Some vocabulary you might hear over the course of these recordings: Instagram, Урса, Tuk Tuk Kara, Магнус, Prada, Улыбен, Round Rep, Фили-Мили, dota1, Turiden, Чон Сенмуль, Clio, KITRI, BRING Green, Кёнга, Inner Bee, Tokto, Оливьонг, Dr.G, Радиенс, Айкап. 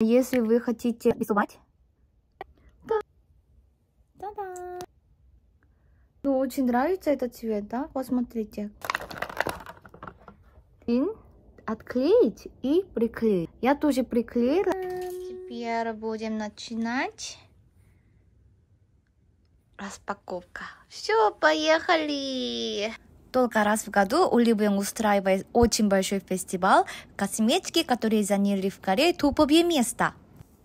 Если вы хотите рисовать, да-да. Ну, очень нравится этот цвет, да? Вот смотрите. Отклеить и приклеить. Я тоже приклеила. Теперь будем начинать распаковка. Все, поехали! Только раз в году Улыбен устраивает очень большой фестиваль косметики, которые заняли в Корее топовое место.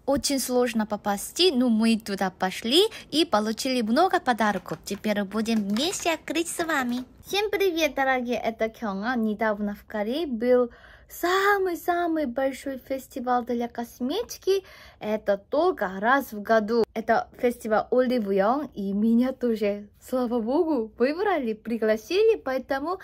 Очень сложно попасть, но мы туда пошли и получили много подарков. Теперь будем вместе открыть с вами. Всем привет, дорогие, это Кёнга. Недавно в Корее был самый-самый большой фестиваль для косметики. Это только раз в году. Это фестиваль Улыбен, и меня тоже, слава богу, выбрали, пригласили, поэтому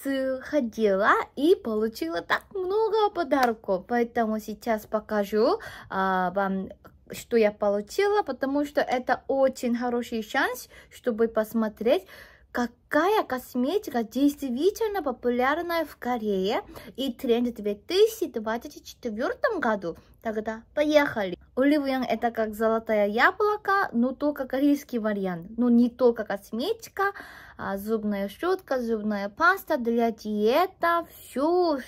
сходила и получила так много подарков. Поэтому сейчас покажу вам, что я получила, потому что это очень хороший шанс, чтобы посмотреть, какая косметика действительно популярная в Корее и тренд в 2024 году. Тогда поехали. Улыбен — это как золотое яблоко, но только корейский вариант. Но не только косметика, зубная щетка, зубная паста, для диета, все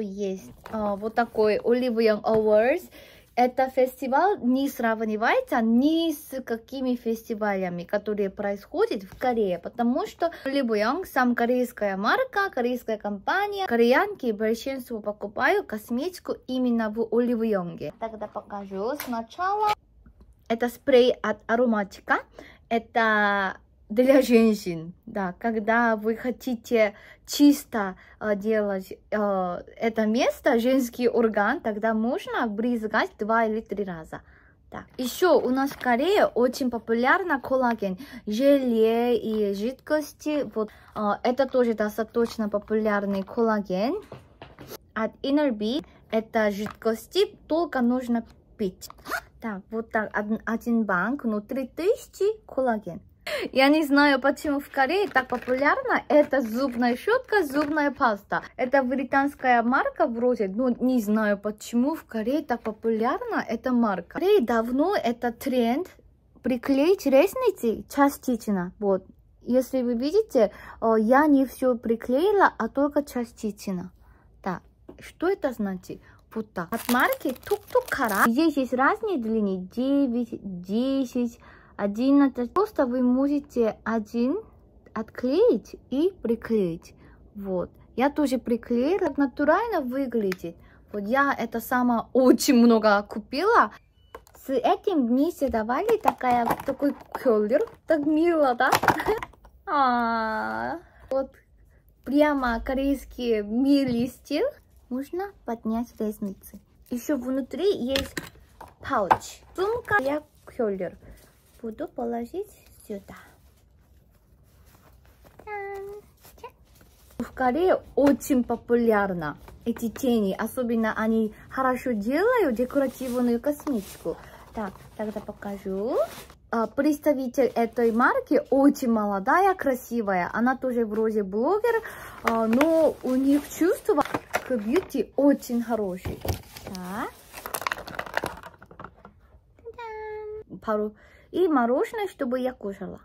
есть. Вот такой Улыбен Awards. Это фестиваль не сравнивается ни с какими фестивалями, которые происходят в Корее, потому что Улыбен сам корейская марка, корейская компания. Кореянки большинство покупают косметику именно в Улыбенге. Тогда покажу сначала. Это спрей от Ароматика. Это для женщин, да, когда вы хотите чисто делать это место, женский орган, тогда можно брызгать 2 или 3 раза. Так. Еще у нас в Корее очень популярна коллаген, желе и жидкости. Вот, это тоже достаточно популярный коллаген. От Inner Bee это жидкости, только нужно пить. Так, вот так, один банк, но 3000 коллаген. Я не знаю, почему в Корее так популярна. Это зубная щетка, зубная паста. Это британская марка вроде, но не знаю, почему в Корее так популярна эта марка. В Корее давно это тренд приклеить ресницы частично. Вот, если вы видите, я не все приклеила, а только частично. Так, что это значит? Вот так. От марки Tuk Tuk Kara. Здесь есть разные длины, 9, 10... 11. Просто вы можете один отклеить и приклеить. Вот. Я тоже приклеила. Так натурально выглядит. Вот я это сама очень много купила. С этим вместе давали такой колер. Так мило, да? Вот прямо корейский милый стиль. Можно поднять ресницы. Еще внутри есть пауч. Сумка для колер. Буду положить сюда. В Корее очень популярны эти тени. Особенно они хорошо делают декоративную косметику. Так, тогда покажу. Представитель этой марки очень молодая, красивая. Она тоже вроде блогер, но у них чувство к бьюти очень хорошее. Так. Пару... И мороженое, чтобы я кушала.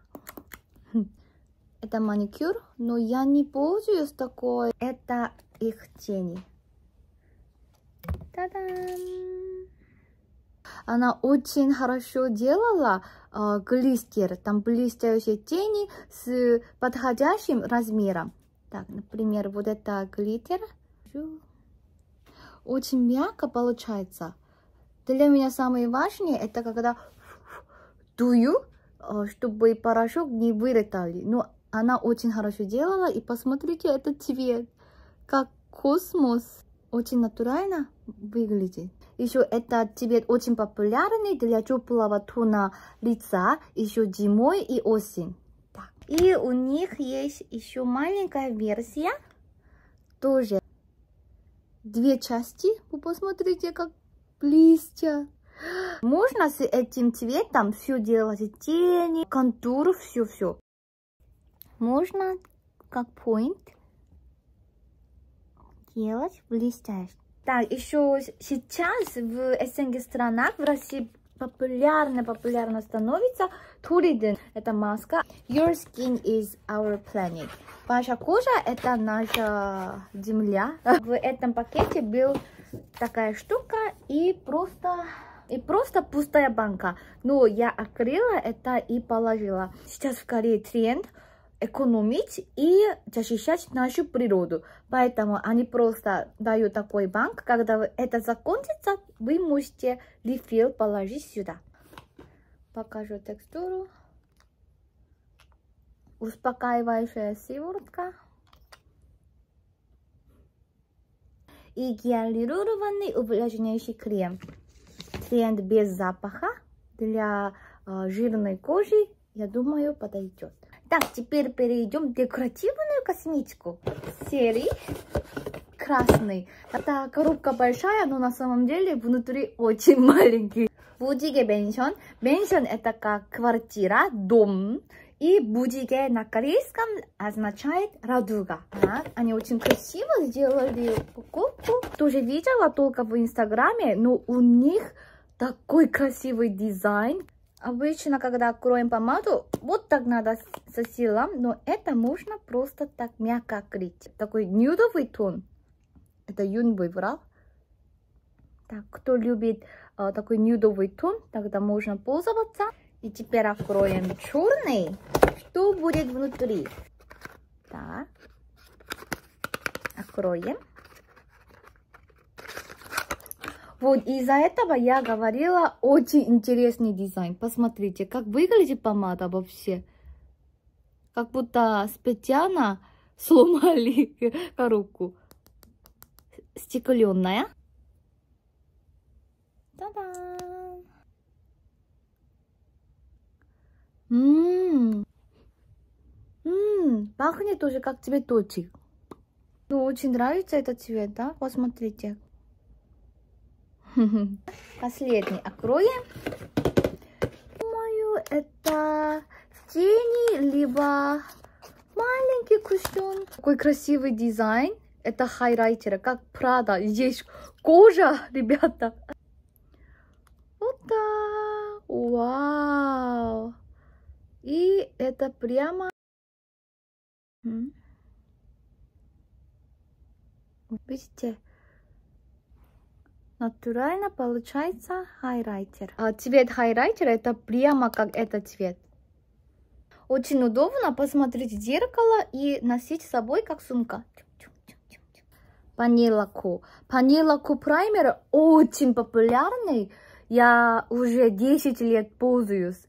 Это маникюр, но я не пользуюсь такой. Это их тени. Та-дам! Она очень хорошо делала глистер. Там блестящие тени с подходящим размером. Так, например, вот это глиттер. Очень мягко получается. Для меня самое важное, это когда... дую, чтобы порошок не вылетали. Но она очень хорошо делала. И посмотрите этот цвет. Как космос. Очень натурально выглядит. Еще этот цвет очень популярный для теплого тона лица. Еще зимой и осень. Так. И у них есть еще маленькая версия. Тоже. 2 части. Вы посмотрите, как блестят. Можно с этим цветом все делать, тени, контур, все. Можно как point делать блестящий. Так, еще сейчас в СНГ странах, в России популярно становится Туриден. Это маска. Your skin is our planet. Ваша кожа это наша земля. В этом пакете была такая штука и просто пустая банка. Но я открыла это и положила. Сейчас в Корее тренд экономить и защищать нашу природу. Поэтому они просто дают такой банк. Когда это закончится, вы можете рефил положить сюда. Покажу текстуру. Успокаивающая сыворотка. И гиалурированный увлажняющий крем. Тренд без запаха для жирной кожи, я думаю, подойдет. Так, теперь перейдем к декоративную косметику серии красный. Эта коробка большая, но на самом деле внутри очень маленький. Буdige Benshon. Benshon это как квартира, дом. И Budige на корейском означает радуга. Они очень красиво сделали упаковку. Тоже видела только в инстаграме, но у них такой красивый дизайн. Обычно, когда откроем помаду, вот так надо со силом, но это можно просто так мягко крыть. Такой нюдовый тон. Это Юн выбрал. Так, кто любит такой нюдовый тон, тогда можно пользоваться. И теперь откроем черный. Что будет внутри? Так. Откроем. Вот из-за этого я говорила, очень интересный дизайн. Посмотрите, как выглядит помада вообще. Как будто специально сломали коробку. Стекленная. Та-дам! Пахнет тоже как цветочек. Ну, очень нравится этот цвет, да? Посмотрите. Последний откроем. Думаю, это тени, либо маленький кусочек. Какой красивый дизайн. Это хайлайтер, как Prada. Здесь кожа, ребята. Вот так. Вау. И это прямо... Видите? Натурально получается хайлайтер. А цвет хайлайтера это прямо как этот цвет. Очень удобно посмотреть в зеркало и носить с собой как сумка. Паниlaku. Паниlaku праймер очень популярный. Я уже 10 лет пользуюсь.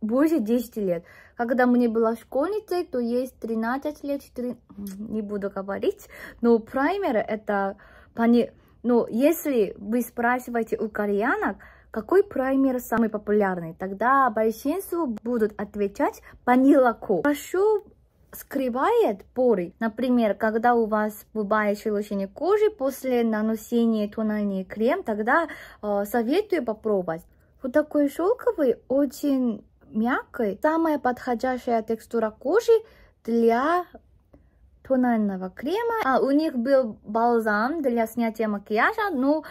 Больше 10 лет. Когда мне была школьницей, то есть 13 лет, 4... не буду говорить. Но праймер это пани... Но если вы спрашиваете у кореянок, какой праймер самый популярный, тогда большинство будут отвечать Ponilaku. Хорошо скрывает поры. Например, когда у вас бывает шелушение кожи после нанесения тональный крем, тогда советую попробовать. Вот такой шелковый, очень мягкий. Самая подходящая текстура кожи для... тонального крема. У них был бальзам для снятия макияжа, но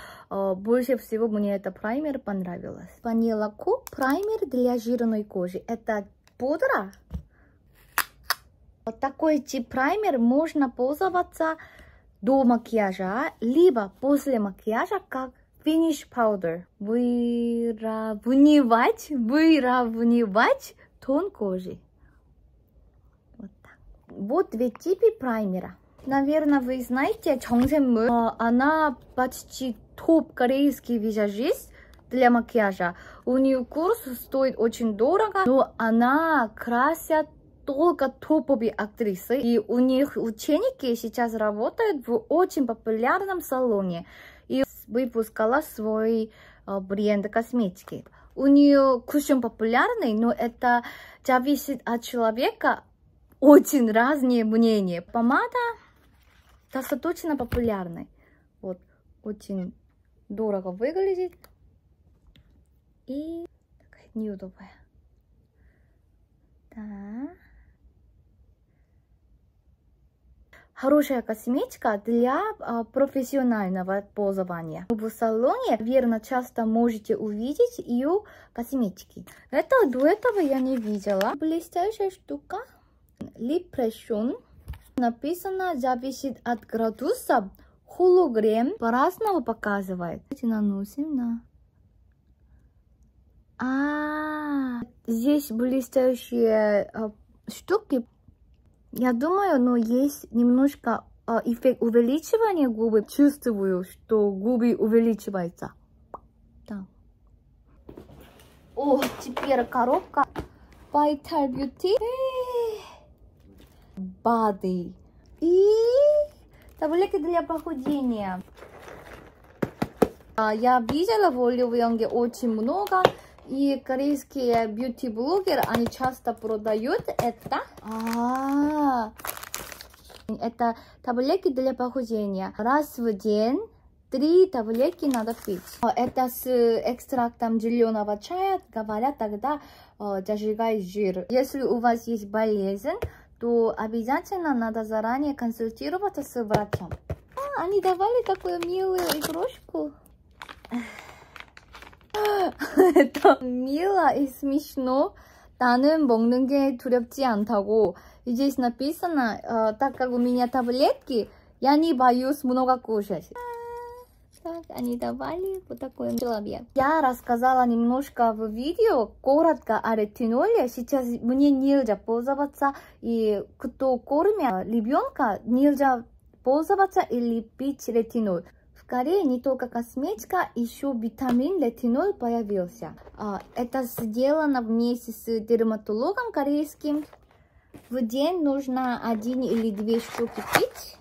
больше всего мне это праймер понравилось. Panela Ku праймер для жирной кожи. Это пудра. Вот такой тип праймер можно пользоваться до макияжа, либо после макияжа, как финиш паудер. Выравнивать тон кожи. Вот две типы праймера. Наверное, вы знаете, Чон Сенмуль, она почти топ корейский визажист для макияжа. У нее курс стоит очень дорого, но она красит только топовые актрисы. И у них ученики сейчас работают в очень популярном салоне. И выпускала свой бренд косметики. У нее кушон популярный, но это зависит от человека. Очень разные мнения. Помада достаточно популярная. Вот, очень дорого выглядит. И такая нюдовая. Да. хорошая косметика для профессионального пользования. В салоне, верно, часто можете увидеть ее косметики. Это до этого я не видела. Блестящая штука. Липрешон. Написано, зависит от градуса. Хологрем по-разному показывает. Наносим на... здесь блестящие штуки. Я думаю, но есть немножко эффект увеличивания губы. Чувствую, что губы увеличиваются. Да. О, теперь коробка. Vital Beauty. Body. И таблетки для похудения. Я видела в Оливьонге очень много. И корейские бьюти-блогеры, они часто продают это. Это таблетки для похудения. Раз в день 3 таблетки надо пить. Это с экстрактом зеленого чая, говорят, тогда зажигает жир. Если у вас есть болезнь, то обязательно надо заранее консультироваться с врачом. Они давали такую милую игрушку. Это мило и смешно. 나는 먹는 게 두렵지 않다고. Здесь написано, так как у меня таблетки, я не боюсь много кушать. Так, они давали вот такой человек. Я рассказала немножко в видео, коротко о ретиноле. Сейчас мне нельзя пользоваться. И кто кормит ребенка, нельзя пользоваться или пить ретинол. Скорее, не только косметика, еще витамин ретинол появился. Это сделано вместе с дерматологом корейским. В день нужно 1 или 2 штуки пить.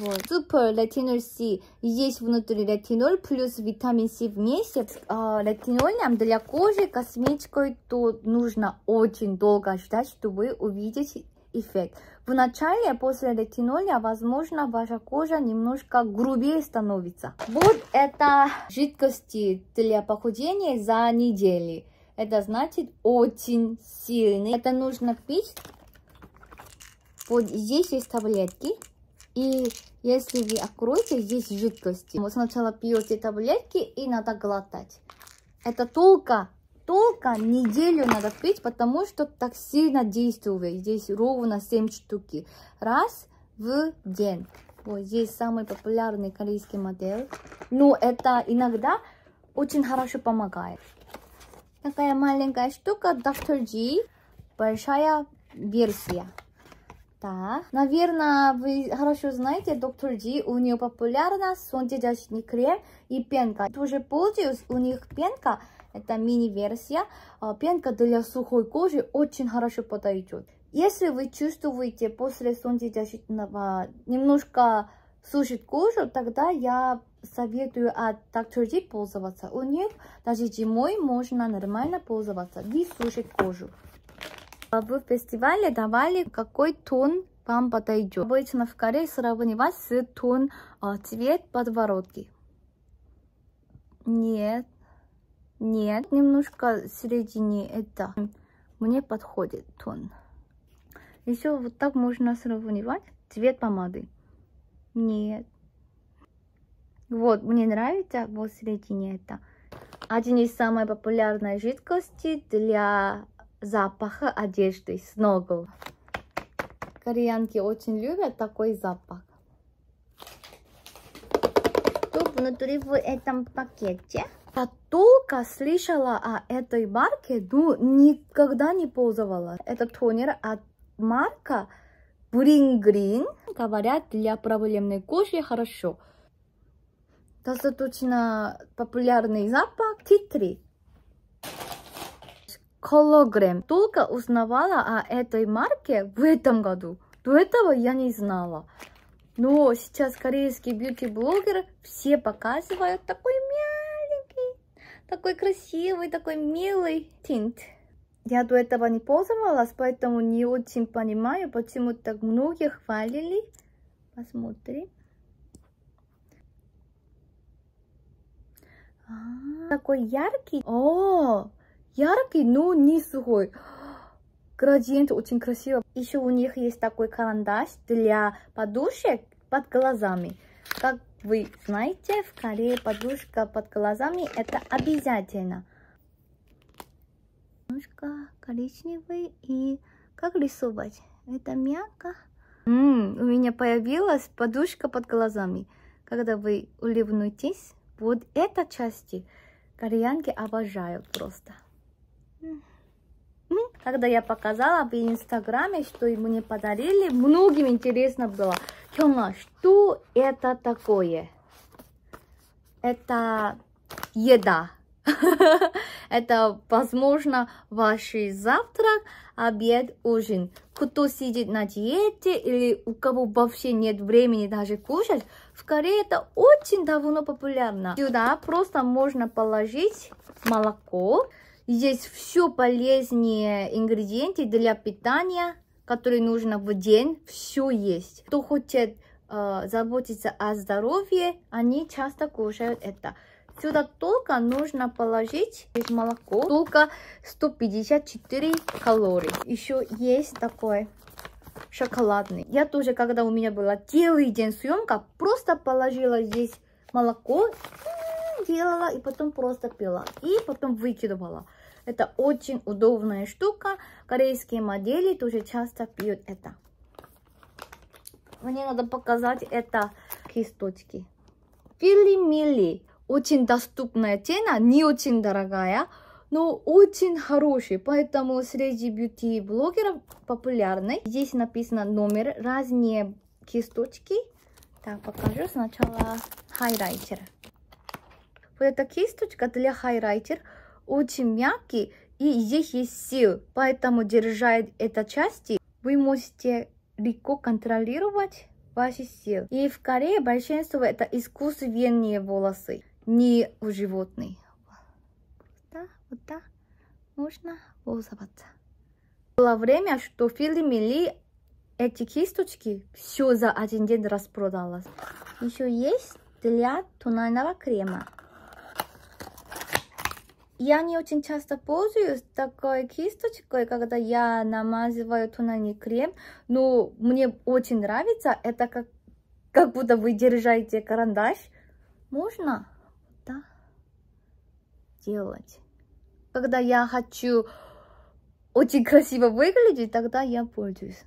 Вот. Супер ретинол С. Здесь внутри ретинол плюс витамин С вместе. Ретинол нам для кожи, косметикой, то нужно очень долго ждать, чтобы увидеть эффект. В начале, после ретиноля, возможно, ваша кожа немножко грубее становится. Вот это жидкости для похудения за неделю. Это значит очень сильный. Это нужно пить. Вот здесь есть таблетки. И если вы откроете, здесь жидкости. Вы сначала пьете таблетки и надо глотать. Это только неделю надо пить, потому что так сильно действует. Здесь ровно 7 штуки. Раз в день. Вот здесь самый популярный корейский модель. Но это иногда очень хорошо помогает. Такая маленькая штука. Dr.G. Большая версия. Да. Наверное, вы хорошо знаете Dr.G. У нее популярна солнцезащитный крем и пенка. Тоже пользуюсь, у них пенка. Это мини-версия. Пенка для сухой кожи очень хорошо подойдет. Если вы чувствуете после солнцезащитного немножко сушит кожу, тогда я советую от Dr.G пользоваться. У них даже зимой можно нормально пользоваться и сушит кожу. В фестивале давали какой тон вам подойдет. Обычно в Корее сравнивать с тон цвет подбородки. Нет, немножко в середине это мне подходит тон. Еще вот так можно сравнивать цвет помады. Нет. Вот, мне нравится вот в середине это. Один из самых популярных жидкостей для запаха одежды. Сногл. Кореянки очень любят такой запах. Тут внутри в этом пакете. Я только слышала о этой марке, но никогда не пользовалась. Это тонер от марка BRING Green. Говорят, для проблемной кожи хорошо. Достаточно популярный запах KITRI. Хологрем. Только узнавала о этой марке в этом году. До этого я не знала. Но сейчас корейские бьюти-блогеры все показывают такой мяч. Такой красивый, такой милый тинт. Я до этого не пользовалась, поэтому не очень понимаю, почему так многие хвалили. Посмотрим. Такой яркий. Яркий, но не сухой. Градиент очень красиво. Еще у них есть такой карандаш для подушек под глазами. Как вы знаете, в Корее подушка под глазами это обязательно. Немножко коричневый и как рисовать? Это мягко. У меня появилась подушка под глазами. Когда вы улыбнетесь, вот эта часть кореянки обожают просто. Когда я показала в Инстаграме, что мне подарили, многим интересно было. Кёна, что это такое? Это еда. Это, возможно, ваш завтрак, обед, ужин. Кто сидит на диете или у кого вообще нет времени даже кушать, в Корее это очень давно популярно. Сюда просто можно положить молоко. Здесь все полезные ингредиенты для питания, которые нужно в день, все есть. Кто хочет заботиться о здоровье, они часто кушают это. Сюда только нужно положить молоко, только 154 калории. Еще есть такой шоколадный. Я тоже, когда у меня была целый день съемка, просто положила здесь молоко, делала и потом просто пила. И потом выкидывала. Это очень удобная штука. Корейские модели тоже часто пьют это. Мне надо показать это кисточки. Фили-мили. Очень доступная цена, не очень дорогая, но очень хорошая. Поэтому среди бьюти-блогеров популярны. Здесь написано номер, разные кисточки. Так, покажу сначала хайлайтер. Вот эта кисточка для хайлайтер очень мягкий и здесь есть сил. Поэтому держать эта часть, вы можете легко контролировать ваши силы. И в Корее большинство это искусственные волосы. Не у животных. Вот так нужно волосоваться. Было время, что в Фили-Мили эти кисточки все за один день распродалось. Еще есть для тонального крема. Я не очень часто пользуюсь такой кисточкой, когда я намазываю тональный крем, но мне очень нравится. Это как будто вы держите карандаш. Можно делать. Когда я хочу очень красиво выглядеть, тогда я пользуюсь.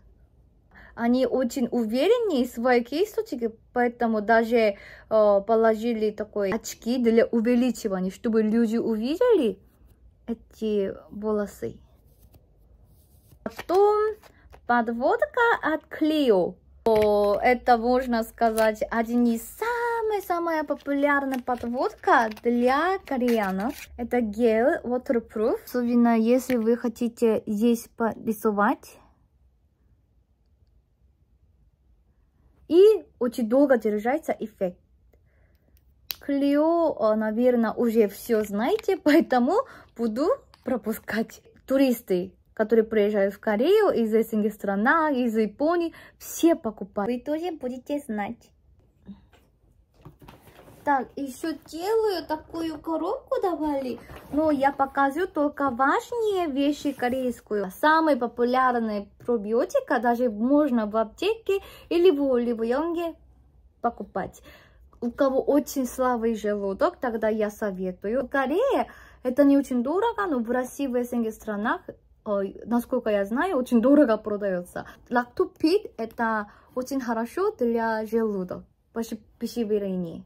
Они очень уверенные в своей кисточке, поэтому даже положили такие очки для увеличивания, чтобы люди увидели эти волосы. Потом подводка от Clio. Это, можно сказать, один из самая популярная подводка для кореянов. Это гель waterproof. Особенно если вы хотите здесь порисовать. И очень долго держится эффект. Клио, наверное, уже все знаете, поэтому буду пропускать. Туристы, которые приезжают в Корею из этих стран, из Японии, все покупают. Вы тоже будете знать. Так, еще делаю такую коробку давали, но я покажу только важные вещи корейскую. Самые популярные пробиотика даже можно в аптеке или в Ливонге покупать. У кого очень слабый желудок, тогда я советую. В Корее это не очень дорого, но в России, в этих странах, насколько я знаю, очень дорого продается. Лактупид это очень хорошо для желудок, пищеварения.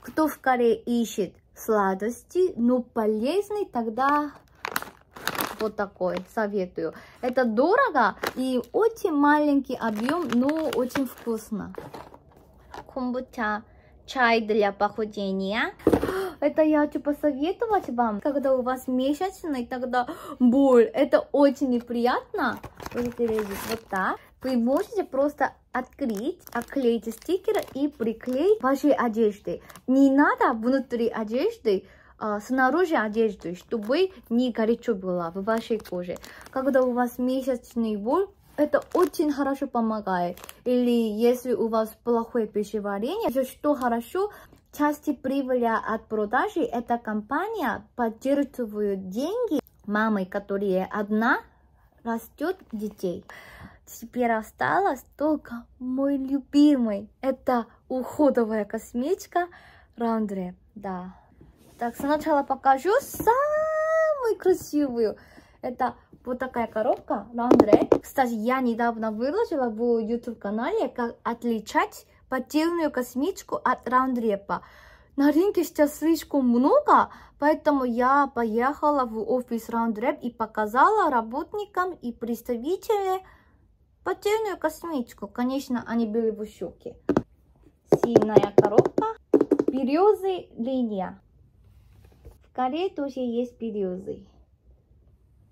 Кто в Корее ищет сладости, но полезный, тогда вот такой советую. Это дорого и очень маленький объем, но очень вкусно. Комбуча, чай для похудения. Это я хочу посоветовать вам. Когда у вас месячный, тогда боль. Это очень неприятно. Вот так. Вы можете просто открыть, оклеить стикер и приклеить вашей одежды. Не надо внутри одежды, снаружи одежды, чтобы не горячо было в вашей коже. Когда у вас месячный боль, это очень хорошо помогает. Или если у вас плохое пищеварение, что хорошо, часть прибыли от продажи эта компания поддерживает деньги мамы, которая одна растет детей. Теперь осталось только мой любимый. Это уходовая косметика Round Rep. Да. Так, сначала покажу самую красивую. Это вот такая коробка Round Rep. Кстати, я недавно выложила в YouTube-канале, как отличать подтельную косметику от Round Rep. На рынке сейчас слишком много, поэтому я поехала в офис Round Rep и показала работникам и представителям подтельную косметику. Конечно, они были в шоке. Сильная коробка. Березы линия. В Корее тоже есть березы.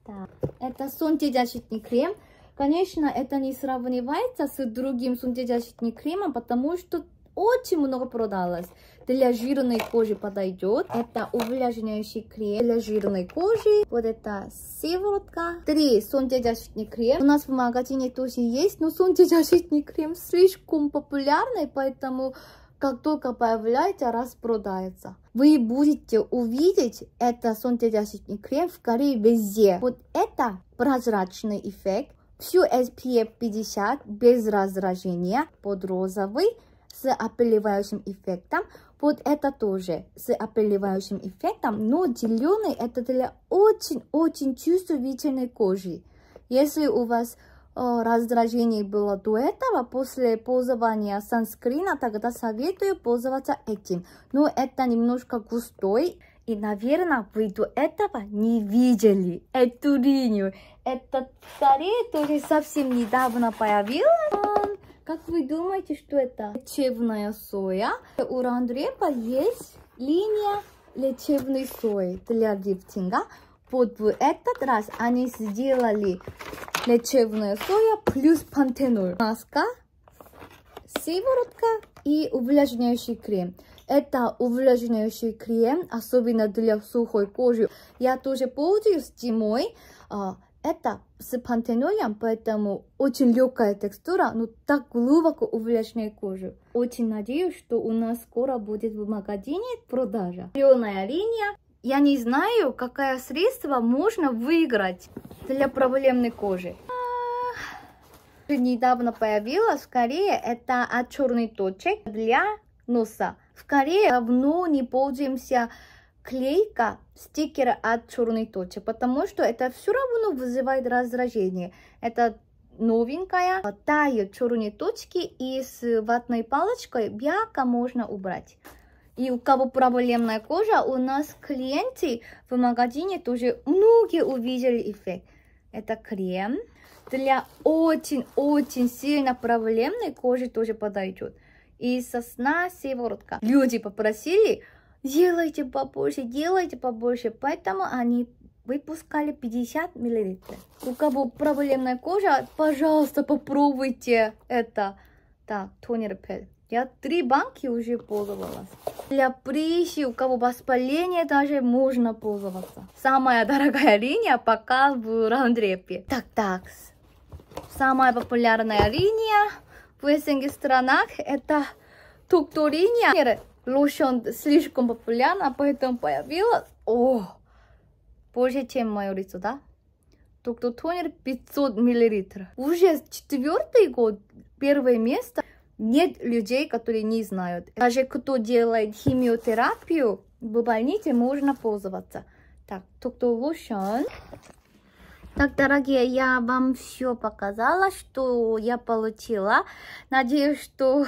Так. Это солнцезащитный крем. Конечно, это не сравнивается с другим солнцезащитным кремом, потому что очень много продалось. Для жирной кожи подойдет. Это увлажняющий крем для жирной кожи. Вот это сыворотка. 3 солнцезащитный крем. У нас в магазине тоже есть, но солнцезащитный крем слишком популярный, поэтому как только появляется, распродается. Вы будете увидеть это солнцезащитный крем в Корее везде. Вот это прозрачный эффект. Всю SPF 50 без раздражения. Под розовый с опыливающим эффектом. Вот это тоже с опыливающим эффектом, но зеленый это для очень-очень чувствительной кожи. Если у вас раздражение было до этого, после пользования санскрина, тогда советую пользоваться этим. Но это немножко густой. И, наверное, вы до этого не видели эту линию. Это вторая тоже совсем недавно появилась. Как вы думаете, что это? Лечебная соя. У Round Rep есть линия лечебной сои для лифтинга. Вот в этот раз они сделали лечебную сою плюс пантенол. Маска, сыворотка и увлажняющий крем. Это увлажняющий крем, особенно для сухой кожи. Я тоже пользуюсь зимой. Это с пантенолем, поэтому очень легкая текстура, но так глубоко увлажняет кожу. Очень надеюсь, что у нас скоро будет в магазине продажа. Зеленая линия. Я не знаю, какое средство можно выиграть для проблемной кожи. Недавно появилась в Корее это от черный точек для носа. В Корее давно не пользуемся клейка стикера от черной точки, потому что это все равно вызывает раздражение. Это новенькая, тают черные точки, и с ватной палочкой мягко можно убрать. И у кого проблемная кожа, у нас клиенты в магазине тоже многие увидели эффект. Это крем для очень-очень сильно проблемной кожи тоже подойдет. И сосна сыворотка. Люди попросили: делайте побольше, делайте побольше. Поэтому они выпускали 50 мл. У кого проблемная кожа, пожалуйста, попробуйте это. Так, тонер пель. Я 3 банки уже пользовалась. Для прыщи, у кого воспаление, даже можно пользоваться. Самая дорогая линия пока в Round Rep. Так. Самая популярная линия в этих странах это Tokto линия. Лосьон слишком популярна, поэтому появилась. О, больше, чем мое лицо, да? Tokto тонер 500 мл. Уже 4-й год, 1-е место. Нет людей, которые не знают. Даже кто делает химиотерапию, в больнице можно пользоваться. Так, Tokto лосьон. Так, дорогие, я вам все показала, что я получила. Надеюсь, что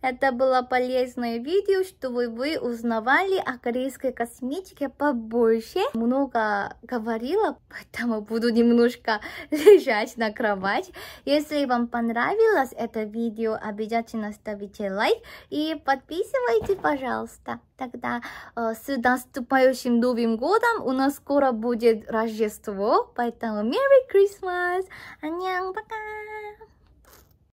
это было полезное видео, чтобы вы узнавали о корейской косметике побольше. Много говорила, поэтому буду немножко лежать на кровать. Если вам понравилось это видео, обязательно ставите лайк и подписывайтесь, пожалуйста. Тогда с наступающим Новым годом, у нас скоро будет Рождество, поэтому Merry Christmas! Annyeong, пока!